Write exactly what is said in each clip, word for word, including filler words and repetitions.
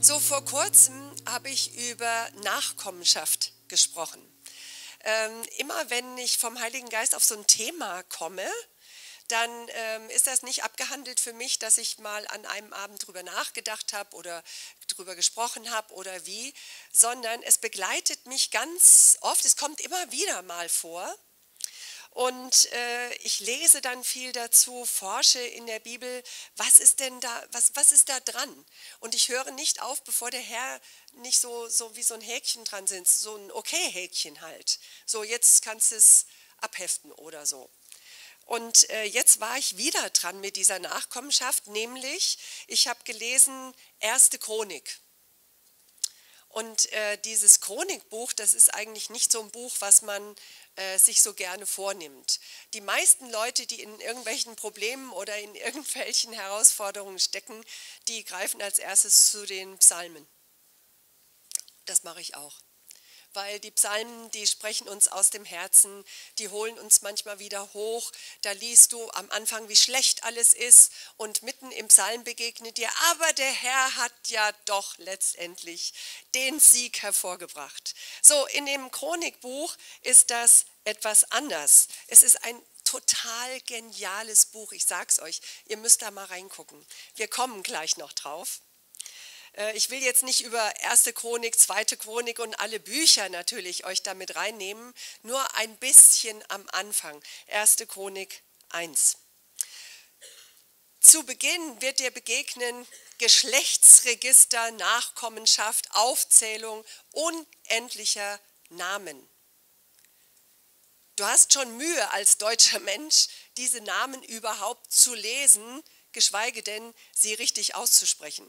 So, vor kurzem habe ich über Nachkommenschaft gesprochen. Ähm, immer wenn ich vom Heiligen Geist auf so ein Thema komme, dann ähm, ist das nicht abgehandelt für mich, dass ich mal an einem Abend drüber nachgedacht habe oder drüber gesprochen habe oder wie, sondern es begleitet mich ganz oft, es kommt immer wieder mal vor. Und äh, ich lese dann viel dazu, forsche in der Bibel, was ist denn da, was, was ist da dran? Und ich höre nicht auf, bevor der Herr nicht so, so wie so ein Häkchen dran sind, so ein Okay-Häkchen halt. So, jetzt kannst du es abheften oder so. Und äh, jetzt war ich wieder dran mit dieser Nachkommenschaft, nämlich ich habe gelesen Erste Chronik. Und äh, dieses Chronikbuch, das ist eigentlich nicht so ein Buch, was man äh, sich so gerne vornimmt. Die meisten Leute, die in irgendwelchen Problemen oder in irgendwelchen Herausforderungen stecken, die greifen als erstes zu den Psalmen. Das mache ich auch. Weil die Psalmen, die sprechen uns aus dem Herzen, die holen uns manchmal wieder hoch. Da liest du am Anfang, wie schlecht alles ist, und mitten im Psalm begegnet dir, aber der Herr hat ja doch letztendlich den Sieg hervorgebracht. So, in dem Chronikbuch ist das etwas anders. Es ist ein total geniales Buch, ich sag's euch, ihr müsst da mal reingucken. Wir kommen gleich noch drauf. Ich will jetzt nicht über erste Chronik, zweite Chronik und alle Bücher natürlich euch damit reinnehmen, nur ein bisschen am Anfang. erste Chronik eins. Zu Beginn wird dir begegnen Geschlechtsregister, Nachkommenschaft, Aufzählung unendlicher Namen. Du hast schon Mühe als deutscher Mensch, diese Namen überhaupt zu lesen, geschweige denn, sie richtig auszusprechen.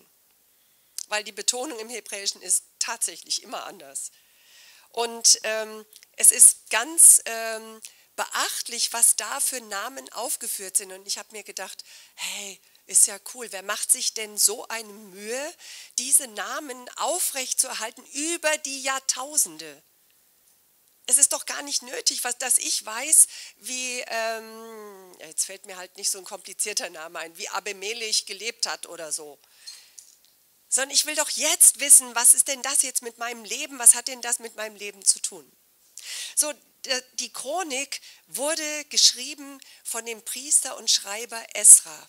Weil die Betonung im Hebräischen ist tatsächlich immer anders. Und ähm, es ist ganz ähm, beachtlich, was da für Namen aufgeführt sind. Und ich habe mir gedacht, hey, ist ja cool, wer macht sich denn so eine Mühe, diese Namen aufrechtzuerhalten über die Jahrtausende? Es ist doch gar nicht nötig, was, dass ich weiß, wie, ähm, jetzt fällt mir halt nicht so ein komplizierter Name ein, wie Abimelech gelebt hat oder so. Sondern ich will doch jetzt wissen, was ist denn das jetzt mit meinem Leben, was hat denn das mit meinem Leben zu tun? So, die Chronik wurde geschrieben von dem Priester und Schreiber Esra.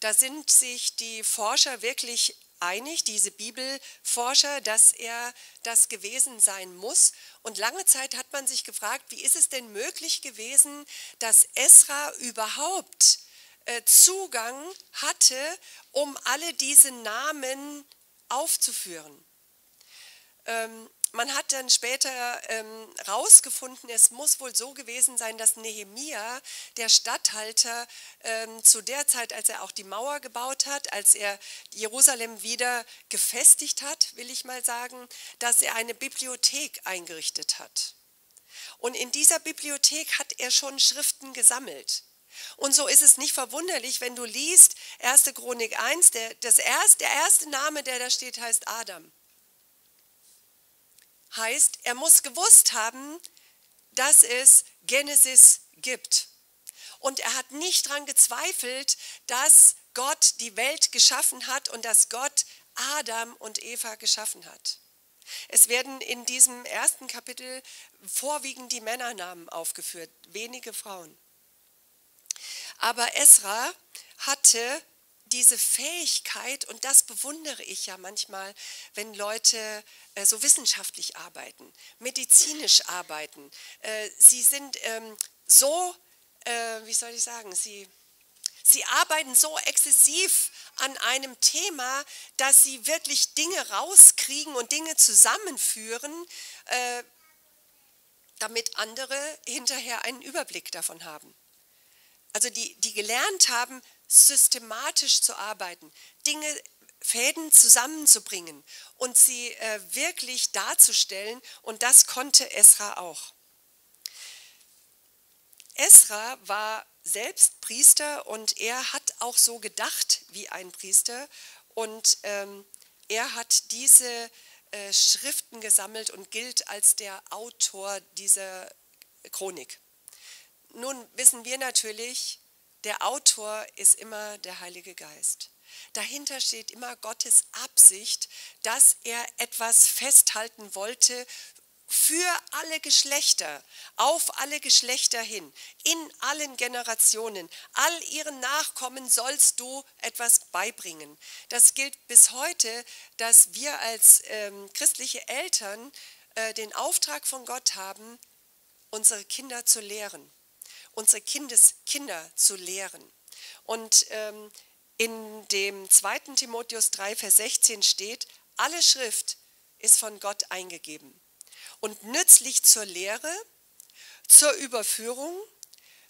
Da sind sich die Forscher wirklich einig, diese Bibelforscher, dass er das gewesen sein muss. Und lange Zeit hat man sich gefragt, wie ist es denn möglich gewesen, dass Esra überhaupt Zugang hatte, um alle diese Namen aufzuführen. Ähm, man hat dann später ähm, rausgefunden, es muss wohl so gewesen sein, dass Nehemia, der Statthalter, ähm, zu der Zeit, als er auch die Mauer gebaut hat, als er Jerusalem wieder gefestigt hat, will ich mal sagen, dass er eine Bibliothek eingerichtet hat. Und in dieser Bibliothek hat er schon Schriften gesammelt. Und so ist es nicht verwunderlich, wenn du liest erste Chronik eins, der, das erste, der erste Name, der da steht, heißt Adam. Heißt, er muss gewusst haben, dass es Genesis gibt. Und er hat nicht daran gezweifelt, dass Gott die Welt geschaffen hat und dass Gott Adam und Eva geschaffen hat. Es werden in diesem ersten Kapitel vorwiegend die Männernamen aufgeführt, wenige Frauen. Aber Esra hatte diese Fähigkeit, und das bewundere ich ja manchmal, wenn Leute so wissenschaftlich arbeiten, medizinisch arbeiten. Sie sind so, wie soll ich sagen, sie, sie arbeiten so exzessiv an einem Thema, dass sie wirklich Dinge rauskriegen und Dinge zusammenführen, damit andere hinterher einen Überblick davon haben. Also die, die gelernt haben, systematisch zu arbeiten, Dinge, Fäden zusammenzubringen und sie äh, wirklich darzustellen. Und das konnte Esra auch. Esra war selbst Priester und er hat auch so gedacht wie ein Priester. Und ähm, er hat diese äh, Schriften gesammelt und gilt als der Autor dieser Chronik. Nun wissen wir natürlich, der Autor ist immer der Heilige Geist. Dahinter steht immer Gottes Absicht, dass er etwas festhalten wollte für alle Geschlechter, auf alle Geschlechter hin, in allen Generationen. All ihren Nachkommen sollst du etwas beibringen. Das gilt bis heute, dass wir als ähm, christliche Eltern äh, den Auftrag von Gott haben, unsere Kinder zu lehren, unsere Kindeskinder zu lehren. Und ähm, in dem zweiten Timotheus drei, Vers sechzehn steht, alle Schrift ist von Gott eingegeben und nützlich zur Lehre, zur Überführung,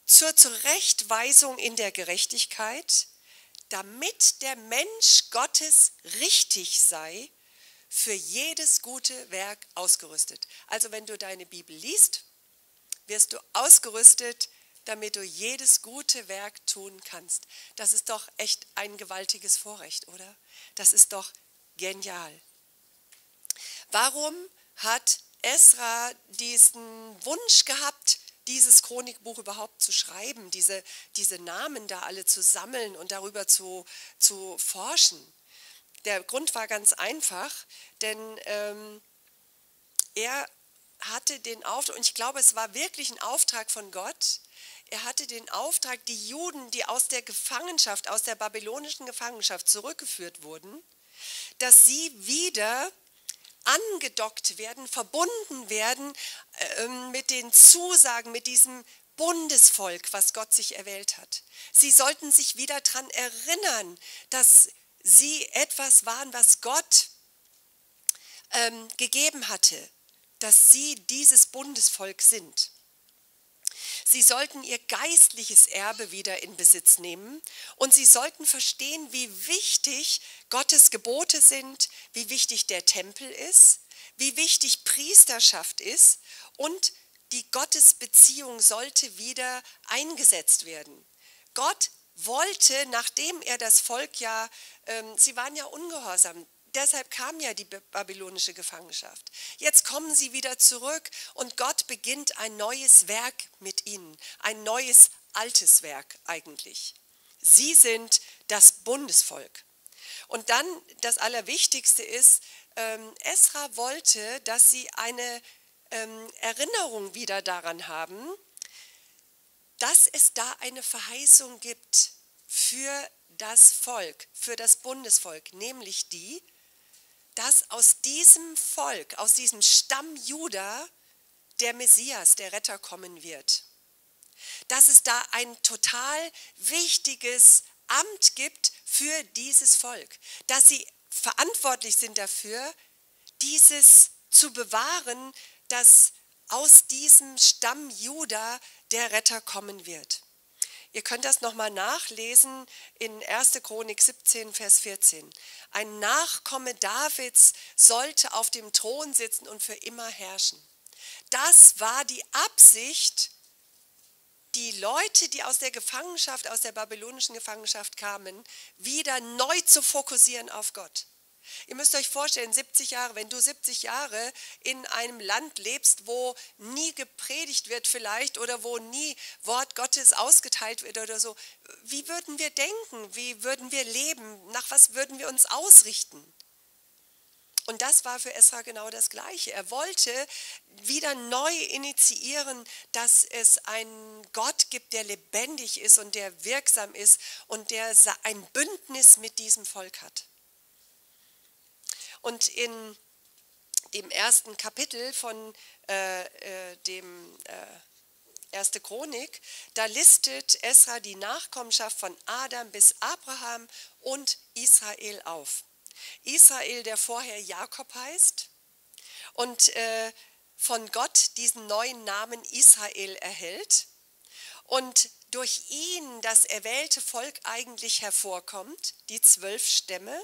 zur Zurechtweisung in der Gerechtigkeit, damit der Mensch Gottes richtig sei, für jedes gute Werk ausgerüstet. Also wenn du deine Bibel liest, wirst du ausgerüstet, damit du jedes gute Werk tun kannst. Das ist doch echt ein gewaltiges Vorrecht, oder? Das ist doch genial. Warum hat Esra diesen Wunsch gehabt, dieses Chronikbuch überhaupt zu schreiben, diese, diese Namen da alle zu sammeln und darüber zu, zu forschen? Der Grund war ganz einfach, denn ähm, er hatte den Auftrag, und ich glaube, es war wirklich ein Auftrag von Gott, er hatte den Auftrag, die Juden, die aus der Gefangenschaft, aus der babylonischen Gefangenschaft zurückgeführt wurden, dass sie wieder angedockt werden, verbunden werden äh, mit den Zusagen, mit diesem Bundesvolk, was Gott sich erwählt hat. Sie sollten sich wieder daran erinnern, dass sie etwas waren, was Gott ähm, gegeben hatte, dass sie dieses Bundesvolk sind. Sie sollten ihr geistliches Erbe wieder in Besitz nehmen und sie sollten verstehen, wie wichtig Gottes Gebote sind, wie wichtig der Tempel ist, wie wichtig Priesterschaft ist, und die Gottesbeziehung sollte wieder eingesetzt werden. Gott wollte, nachdem er das Volk ja, ähm, sie waren ja ungehorsam, deshalb kam ja die babylonische Gefangenschaft. Jetzt kommen sie wieder zurück und Gott beginnt ein neues Werk mit ihnen. Ein neues, altes Werk eigentlich. Sie sind das Bundesvolk. Und dann das Allerwichtigste ist, ähm, Esra wollte, dass sie eine ähm, Erinnerung wieder daran haben, dass es da eine Verheißung gibt für das Volk, für das Bundesvolk, nämlich die, dass aus diesem Volk, aus diesem Stamm Juda, der Messias, der Retter kommen wird. Dass es da ein total wichtiges Amt gibt für dieses Volk. Dass sie verantwortlich sind dafür, dieses zu bewahren, dass aus diesem Stamm Juda der Retter kommen wird. Ihr könnt das nochmal nachlesen in erster Chronik siebzehn, Vers vierzehn. Ein Nachkomme Davids sollte auf dem Thron sitzen und für immer herrschen. Das war die Absicht, die Leute, die aus der Gefangenschaft, aus der babylonischen Gefangenschaft kamen, wieder neu zu fokussieren auf Gott. Ihr müsst euch vorstellen, siebzig Jahre, wenn du siebzig Jahre in einem Land lebst, wo nie gepredigt wird vielleicht oder wo nie Wort Gottes ausgeteilt wird oder so, wie würden wir denken, wie würden wir leben, nach was würden wir uns ausrichten? Und das war für Esra genau das Gleiche. Er wollte wieder neu initiieren, dass es einen Gott gibt, der lebendig ist und der wirksam ist und der ein Bündnis mit diesem Volk hat. Und in dem ersten Kapitel von äh, äh, dem äh, ersten Chronik, da listet Esra die Nachkommenschaft von Adam bis Abraham und Israel auf. Israel, der vorher Jakob heißt und äh, von Gott diesen neuen Namen Israel erhält und durch ihn das erwählte Volk eigentlich hervorkommt, die zwölf Stämme.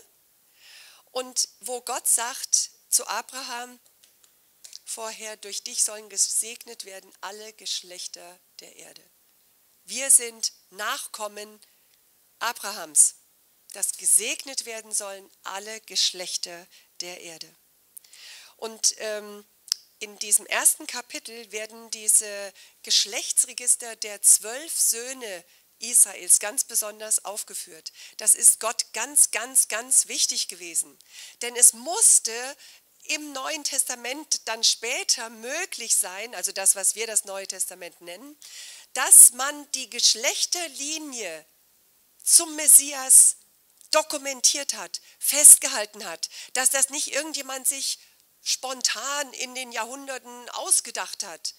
Und wo Gott sagt zu Abraham vorher, durch dich sollen gesegnet werden alle Geschlechter der Erde. Wir sind Nachkommen Abrahams, dass gesegnet werden sollen alle Geschlechter der Erde. Und ähm, in diesem ersten Kapitel werden diese Geschlechtsregister der zwölf Söhne Israels ganz besonders aufgeführt. Das ist Gott ganz, ganz, ganz wichtig gewesen. Denn es musste im Neuen Testament dann später möglich sein, also das, was wir das Neue Testament nennen, dass man die Geschlechterlinie zum Messias dokumentiert hat, festgehalten hat, dass das nicht irgendjemand sich spontan in den Jahrhunderten ausgedacht hat,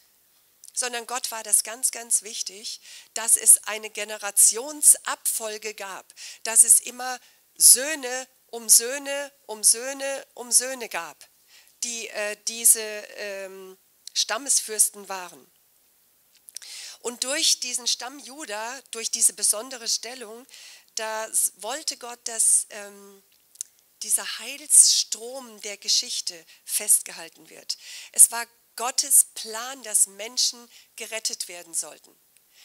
sondern Gott war das ganz, ganz wichtig, dass es eine Generationsabfolge gab, dass es immer Söhne um Söhne, um Söhne, um Söhne gab, die äh, diese ähm, Stammesfürsten waren. Und durch diesen Stamm Juda, durch diese besondere Stellung, da wollte Gott, dass ähm, dieser Heilsstrom der Geschichte festgehalten wird. Es war Gottes Plan, dass Menschen gerettet werden sollten.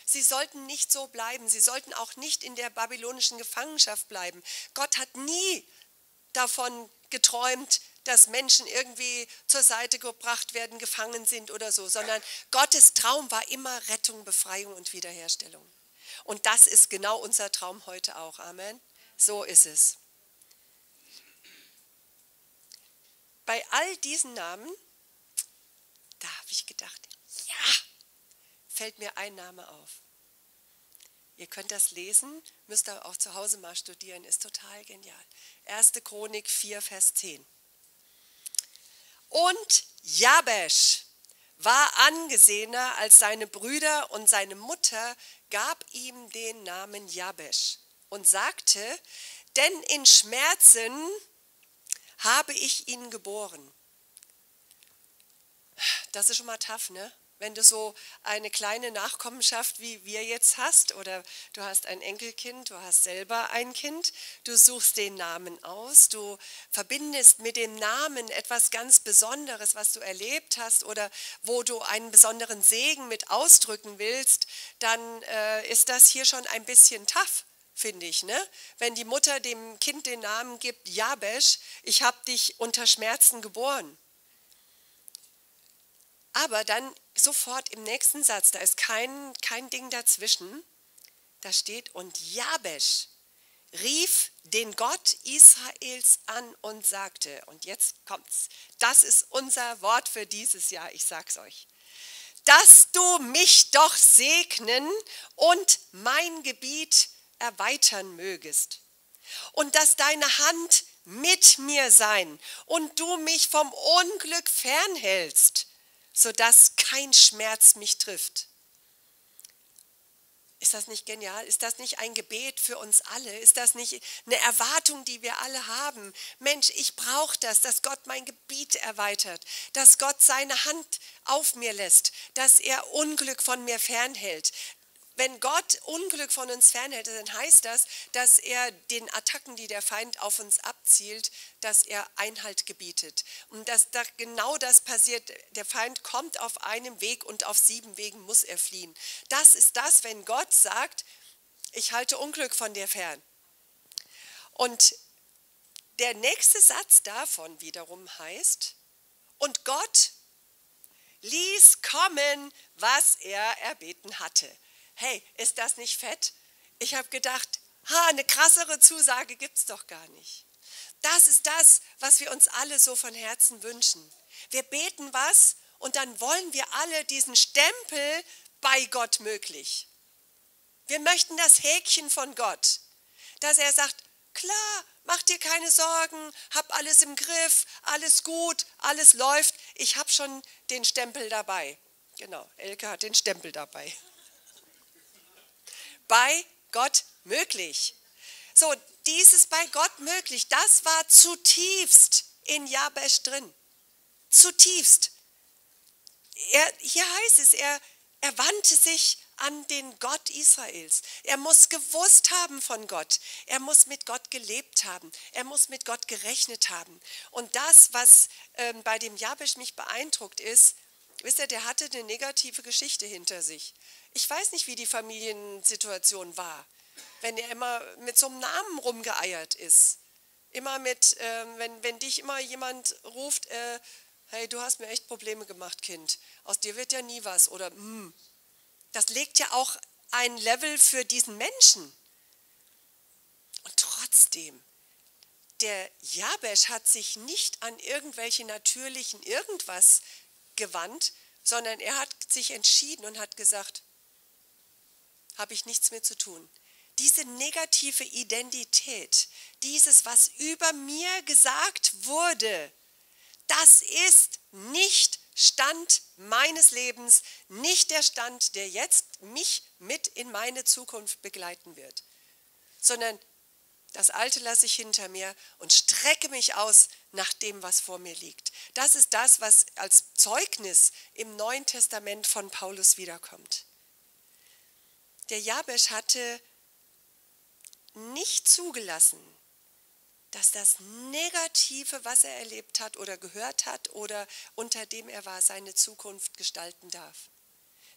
Sie sollten nicht so bleiben, sie sollten auch nicht in der babylonischen Gefangenschaft bleiben. Gott hat nie davon geträumt, dass Menschen irgendwie zur Seite gebracht werden, gefangen sind oder so, sondern Gottes Traum war immer Rettung, Befreiung und Wiederherstellung. Und das ist genau unser Traum heute auch. Amen. So ist es. Bei all diesen Namen, da habe ich gedacht, ja, fällt mir ein Name auf. Ihr könnt das lesen, müsst aber auch zu Hause mal studieren, ist total genial. erste Chronik vier, Vers zehn. Und Jabez war angesehener als seine Brüder, und seine Mutter gab ihm den Namen Jabez und sagte, denn in Schmerzen habe ich ihn geboren. Das ist schon mal tough, ne? Wenn du so eine kleine Nachkommenschaft wie wir jetzt hast, oder du hast ein Enkelkind, du hast selber ein Kind, du suchst den Namen aus, du verbindest mit dem Namen etwas ganz Besonderes, was du erlebt hast oder wo du einen besonderen Segen mit ausdrücken willst, dann äh, ist das hier schon ein bisschen tough, finde ich, ne? Wenn die Mutter dem Kind den Namen gibt, Jabez, ich habe dich unter Schmerzen geboren. Aber dann sofort im nächsten Satz, da ist kein, kein Ding dazwischen, da steht, und Jabez rief den Gott Israels an und sagte, und jetzt kommt's, das ist unser Wort für dieses Jahr, ich sag's euch, dass du mich doch segnen und mein Gebiet erweitern mögest und dass deine Hand mit mir sein und du mich vom Unglück fernhältst, sodass kein Schmerz mich trifft. Ist das nicht genial? Ist das nicht ein Gebet für uns alle? Ist das nicht eine Erwartung, die wir alle haben? Mensch, ich brauche das, dass Gott mein Gebiet erweitert, dass Gott seine Hand auf mir lässt, dass er Unglück von mir fernhält. Wenn Gott Unglück von uns fernhält, dann heißt das, dass er den Attacken, die der Feind auf uns abzielt, dass er Einhalt gebietet. Und dass da genau das passiert. Der Feind kommt auf einem Weg und auf sieben Wegen muss er fliehen. Das ist das, wenn Gott sagt, ich halte Unglück von dir fern. Und der nächste Satz davon wiederum heißt, und Gott ließ kommen, was er erbeten hatte. Hey, ist das nicht fett? Ich habe gedacht, ha, eine krassere Zusage gibt es doch gar nicht. Das ist das, was wir uns alle so von Herzen wünschen. Wir beten was und dann wollen wir alle diesen Stempel bei Gott möglich. Wir möchten das Häkchen von Gott, dass er sagt, klar, mach dir keine Sorgen, hab alles im Griff, alles gut, alles läuft. Ich habe schon den Stempel dabei. Genau, Elke hat den Stempel dabei. Bei Gott möglich. So, dieses bei Gott möglich, das war zutiefst in Jabez drin. Zutiefst. Er, hier heißt es, er, er wandte sich an den Gott Israels. Er muss gewusst haben von Gott. Er muss mit Gott gelebt haben. Er muss mit Gott gerechnet haben. Und das, was äh, bei dem Jabez mich beeindruckt ist, wisst ihr, der hatte eine negative Geschichte hinter sich. Ich weiß nicht, wie die Familiensituation war, wenn er immer mit so einem Namen rumgeeiert ist. Immer mit, äh, wenn, wenn dich immer jemand ruft, äh, hey, du hast mir echt Probleme gemacht, Kind. Aus dir wird ja nie was. Oder, mh. Das legt ja auch ein Level für diesen Menschen. Und trotzdem, der Jabez hat sich nicht an irgendwelche natürlichen irgendwas gewandt, sondern er hat sich entschieden und hat gesagt, habe ich nichts mehr zu tun. Diese negative Identität, dieses, was über mir gesagt wurde, das ist nicht Stand meines Lebens, nicht der Stand, der jetzt mich mit in meine Zukunft begleiten wird, sondern das Alte lasse ich hinter mir und strecke mich aus nach dem, was vor mir liegt. Das ist das, was als Zeugnis im Neuen Testament von Paulus wiederkommt. Der Jabez hatte nicht zugelassen, dass das Negative, was er erlebt hat oder gehört hat oder unter dem er war, seine Zukunft gestalten darf.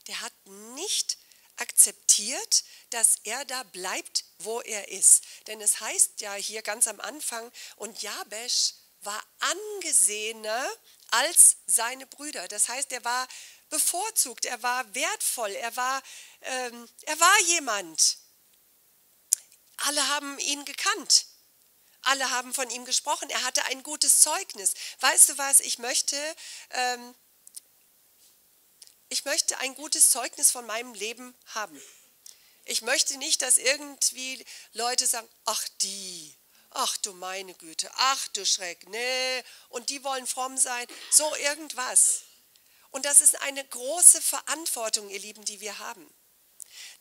Der hat nicht akzeptiert, dass er da bleibt, wo er ist. Denn es heißt ja hier ganz am Anfang, und Jabez war angesehener als seine Brüder. Das heißt, er war bevorzugt, er war wertvoll, er war, ähm, er war jemand. Alle haben ihn gekannt. Alle haben von ihm gesprochen. Er hatte ein gutes Zeugnis. Weißt du was, ich möchte, ähm, ich möchte ein gutes Zeugnis von meinem Leben haben. Ich möchte nicht, dass irgendwie Leute sagen, ach die, ach du meine Güte, ach du Schreck, nee, und die wollen fromm sein, so irgendwas. Und das ist eine große Verantwortung, ihr Lieben, die wir haben.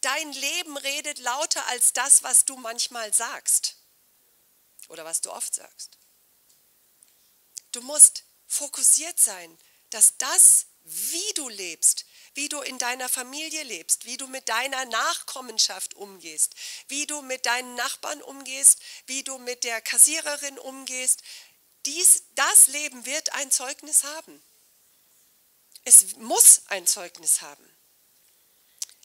Dein Leben redet lauter als das, was du manchmal sagst oder was du oft sagst. Du musst fokussiert sein, dass das, wie du lebst, wie du in deiner Familie lebst, wie du mit deiner Nachkommenschaft umgehst, wie du mit deinen Nachbarn umgehst, wie du mit der Kassiererin umgehst, dies, das Leben wird ein Zeugnis haben. Es muss ein Zeugnis haben.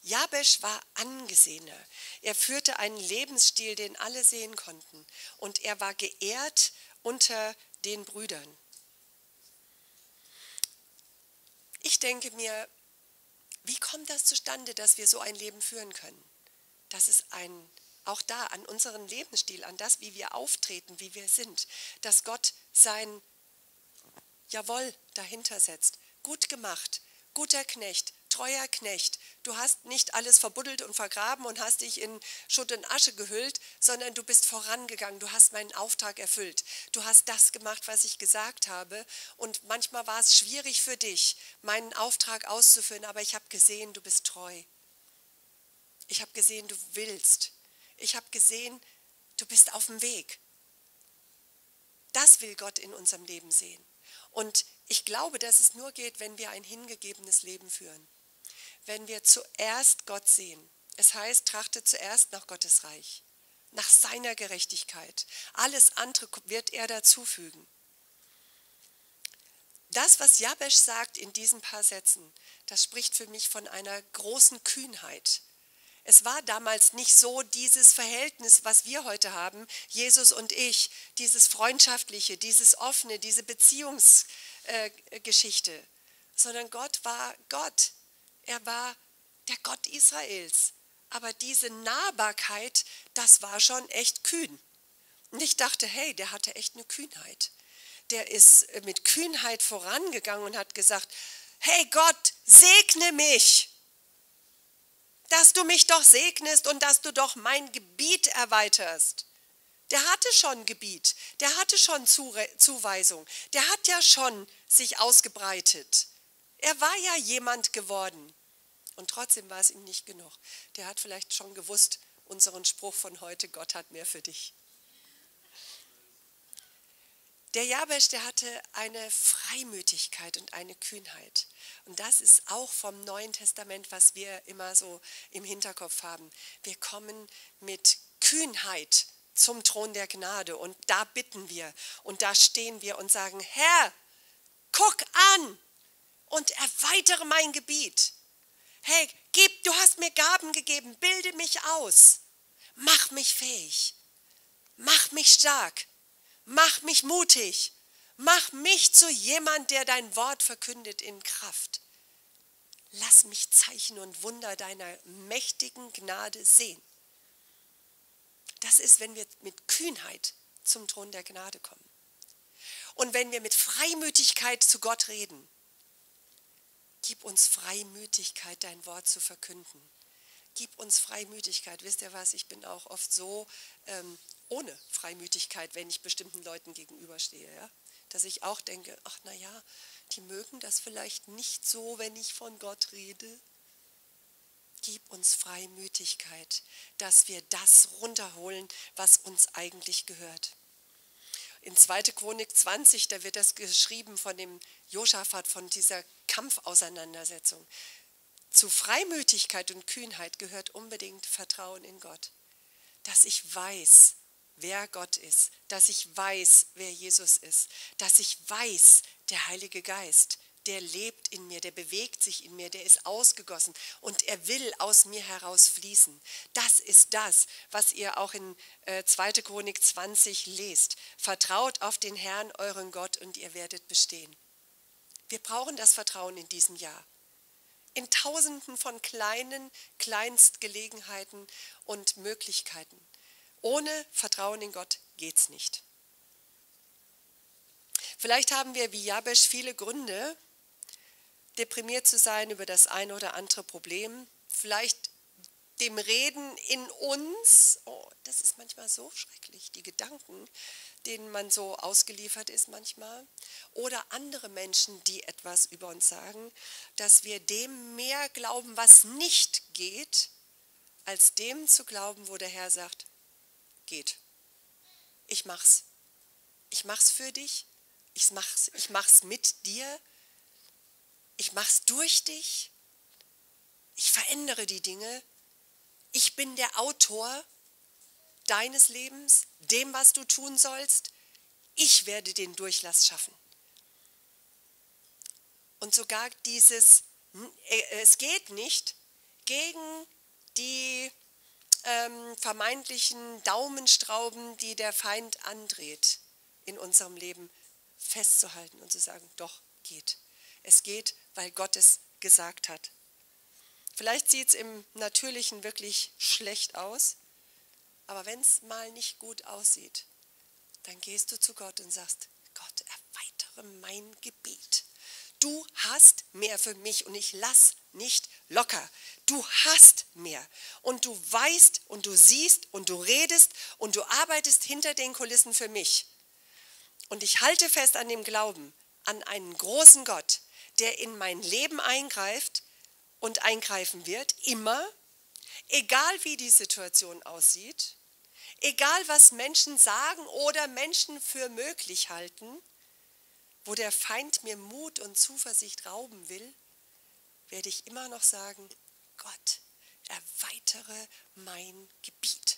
Jabez war angesehener. Er führte einen Lebensstil, den alle sehen konnten. Und er war geehrt unter den Brüdern. Ich denke mir, wie kommt das zustande, dass wir so ein Leben führen können? Das ist ein, auch da an unseren Lebensstil, an das, wie wir auftreten, wie wir sind, dass Gott sein Jawohl dahinter setzt. Gut gemacht, guter Knecht, treuer Knecht, du hast nicht alles verbuddelt und vergraben und hast dich in Schutt und Asche gehüllt, sondern du bist vorangegangen, du hast meinen Auftrag erfüllt, du hast das gemacht, was ich gesagt habe, und manchmal war es schwierig für dich, meinen Auftrag auszuführen, aber ich habe gesehen, du bist treu. Ich habe gesehen, du willst. Ich habe gesehen, du bist auf dem Weg. Das will Gott in unserem Leben sehen. Und ich glaube, dass es nur geht, wenn wir ein hingegebenes Leben führen. Wenn wir zuerst Gott sehen. Es heißt, trachte zuerst nach Gottes Reich, nach seiner Gerechtigkeit. Alles andere wird er dazufügen. Das, was Jabez sagt in diesen paar Sätzen, das spricht für mich von einer großen Kühnheit. Es war damals nicht so dieses Verhältnis, was wir heute haben, Jesus und ich, dieses Freundschaftliche, dieses Offene, diese Beziehungsgeschichte, äh, sondern Gott war Gott. Er war der Gott Israels. Aber diese Nahbarkeit, das war schon echt kühn. Und ich dachte, hey, der hatte echt eine Kühnheit. Der ist mit Kühnheit vorangegangen und hat gesagt, hey Gott, segne mich, dass du mich doch segnest und dass du doch mein Gebiet erweiterst. Der hatte schon Gebiet, der hatte schon Zuweisung, der hat ja schon sich ausgebreitet. Er war ja jemand geworden und trotzdem war es ihm nicht genug. Der hat vielleicht schon gewusst, unseren Spruch von heute, Gott hat mehr für dich. Der Jabez, der hatte eine Freimütigkeit und eine Kühnheit. Und das ist auch vom Neuen Testament, was wir immer so im Hinterkopf haben. Wir kommen mit Kühnheit zum Thron der Gnade und da bitten wir und da stehen wir und sagen, Herr, guck an und erweitere mein Gebiet. Hey, gib, du hast mir Gaben gegeben, bilde mich aus. Mach mich fähig, mach mich stark. Mach mich mutig. Mach mich zu jemand, der dein Wort verkündet in Kraft. lass mich Zeichen und Wunder deiner mächtigen Gnade sehen. Das ist, wenn wir mit Kühnheit zum Thron der Gnade kommen. Und wenn wir mit Freimütigkeit zu Gott reden, gib uns Freimütigkeit, dein Wort zu verkünden. Gib uns Freimütigkeit. Wisst ihr was, ich bin auch oft so ähm, ohne Freimütigkeit, wenn ich bestimmten Leuten gegenüberstehe, ja? Dass ich auch denke, ach naja, die mögen das vielleicht nicht so, wenn ich von Gott rede. Gib uns Freimütigkeit, dass wir das runterholen, was uns eigentlich gehört. In zweite Chronik zwanzig, da wird das geschrieben von dem Joschafat, von dieser Kampfauseinandersetzung. Zu Freimütigkeit und Kühnheit gehört unbedingt Vertrauen in Gott. Dass ich weiß, wer Gott ist. Dass ich weiß, wer Jesus ist. Dass ich weiß, der Heilige Geist, der lebt in mir, der bewegt sich in mir, der ist ausgegossen und er will aus mir heraus fließen. Das ist das, was ihr auch in äh, zweite Chronik zwanzig lest. Vertraut auf den Herrn, euren Gott, und ihr werdet bestehen. Wir brauchen das Vertrauen in diesem Jahr. In tausenden von kleinen, Kleinstgelegenheiten und Möglichkeiten. Ohne Vertrauen in Gott geht's nicht. Vielleicht haben wir wie Jabez viele Gründe, deprimiert zu sein über das eine oder andere Problem. Vielleicht dem Reden in uns, oh, das ist manchmal so schrecklich, die Gedanken, denen man so ausgeliefert ist manchmal. Oder andere Menschen, die etwas über uns sagen, dass wir dem mehr glauben, was nicht geht, als dem zu glauben, wo der Herr sagt, geht. Ich mach's. Ich mach's für dich. Ich mach's, ich mach's mit dir. Ich mach's durch dich. Ich verändere die Dinge. Ich bin der Autor deines Lebens, dem, was du tun sollst. Ich werde den Durchlass schaffen. Und sogar dieses, es geht nicht, gegen die ähm, vermeintlichen Daumenstrauben, die der Feind andreht in unserem Leben, festzuhalten und zu sagen, doch, geht. Es geht, weil Gott es gesagt hat. Vielleicht sieht es im Natürlichen wirklich schlecht aus, aber wenn es mal nicht gut aussieht, dann gehst du zu Gott und sagst, Gott, erweitere mein Gebet. Du hast mehr für mich und ich lass nicht locker. Du hast mehr und du weißt und du siehst und du redest und du arbeitest hinter den Kulissen für mich. Und ich halte fest an dem Glauben, an einen großen Gott, der in mein Leben eingreift und eingreifen wird, immer, egal wie die Situation aussieht, egal was Menschen sagen oder Menschen für möglich halten, wo der Feind mir Mut und Zuversicht rauben will, werde ich immer noch sagen, Gott, erweitere mein Gebiet.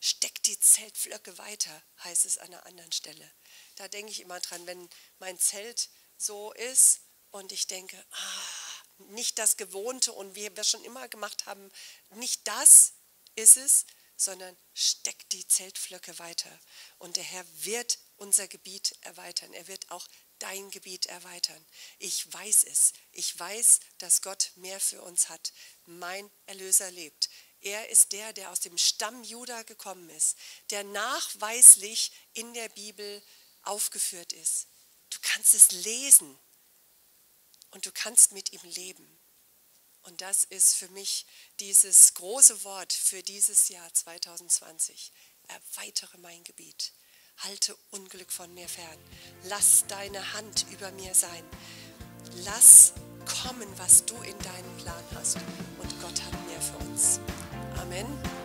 Steck die Zeltflöcke weiter, heißt es an einer anderen Stelle. Da denke ich immer dran, wenn mein Zelt so ist und ich denke, ah, nicht das Gewohnte und wie wir schon immer gemacht haben, nicht das ist es, sondern steck die Zeltflöcke weiter. Und der Herr wird unser Gebiet erweitern. Er wird auch dein Gebiet erweitern. Ich weiß es. Ich weiß, dass Gott mehr für uns hat. Mein Erlöser lebt. Er ist der, der aus dem Stamm Juda gekommen ist, der nachweislich in der Bibel aufgeführt ist. Du kannst es lesen und du kannst mit ihm leben. Und das ist für mich dieses große Wort für dieses Jahr zweitausendzwanzig. Erweitere mein Gebiet. Halte Unglück von mir fern. Lass deine Hand über mir sein. Lass kommen, was du in deinem Plan hast. Und Gott hat mehr für uns. Amen.